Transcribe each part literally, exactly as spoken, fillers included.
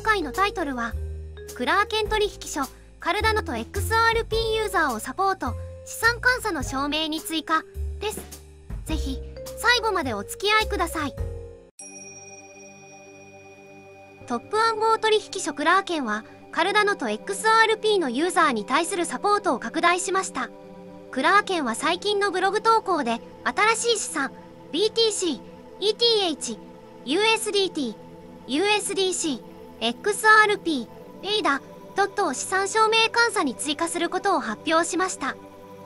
今回のタイトルはクラーケン取引所カルダノと エックスアールピー ユーザーをサポート資産監査の証明に追加です。ぜひ最後までお付き合いください。トップ暗号取引所クラーケンはカルダノと エックスアールピー のユーザーに対するサポートを拡大しました。クラーケンは最近のブログ投稿で新しい資産 ビーティーシー、イーティーエイチ、ユーエスディーティー、ユーエスディーシー、エックスアールピー、エイダ、ドットを資産証明監査に追加することを発表しました。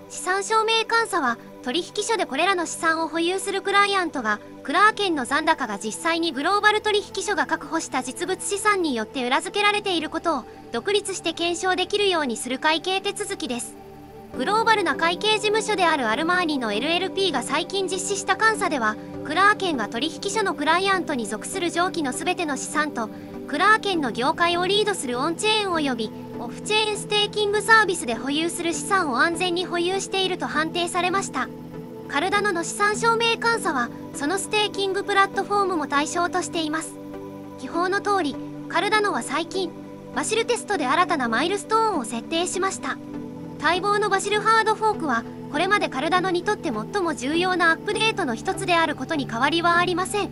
資産証明監査は取引所でこれらの資産を保有するクライアントがクラーケンの残高が実際にグローバル取引所が確保した実物資産によって裏付けられていることを独立して検証できるようにする会計手続きです。グローバルな会計事務所であるアルマーニの エルエルピー が最近実施した監査では、クラーケンが取引所のクライアントに属する上記の全ての資産とクラーケンの業界をリードするオンチェーン及びオフチェーンステーキングサービスで保有する資産を安全に保有していると判定されました。カルダノの資産証明監査はそのステーキングプラットフォームも対象としています。記法の通りカルダノは最近バシルテストで新たなマイルストーンを設定しました。待望のバシルハードフォークはこれまでカルダノにとって最も重要なアップデートの一つであることに変わりはありません。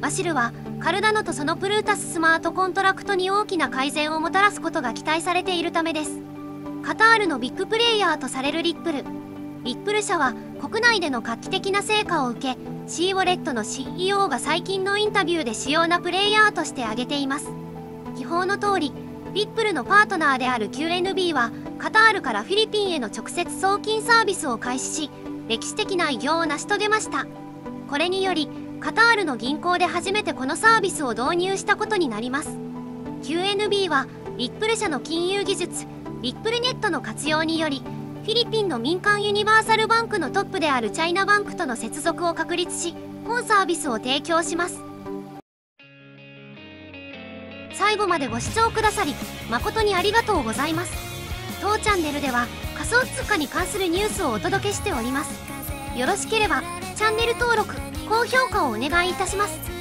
バシルはカルダノとそのプルータススマートコントラクトに大きな改善をもたらすことが期待されているためです。カタールのビッグプレイヤーとされるリップルリップル社は国内での画期的な成果を受け、 C ウォレットの シーイーオー が最近のインタビューで主要なプレイヤーとして挙げています。記法の通りリップルのパートナーである キューエヌビー はカタールからフィリピンへの直接送金サービスを開始し、歴史的な偉業を成し遂げました。これによりカタールの銀行で初めてこのサービスを導入したことになります。 キューエヌビー はリップル社の金融技術リップルネットの活用によりフィリピンの民間ユニバーサルバンクのトップであるチャイナバンクとの接続を確立し、本サービスを提供します。最後までご視聴くださり誠にありがとうございます。当チャンネルでは仮想通貨に関するニュースをお届けしております。よろしければチャンネル登録、高評価をお願いいたします。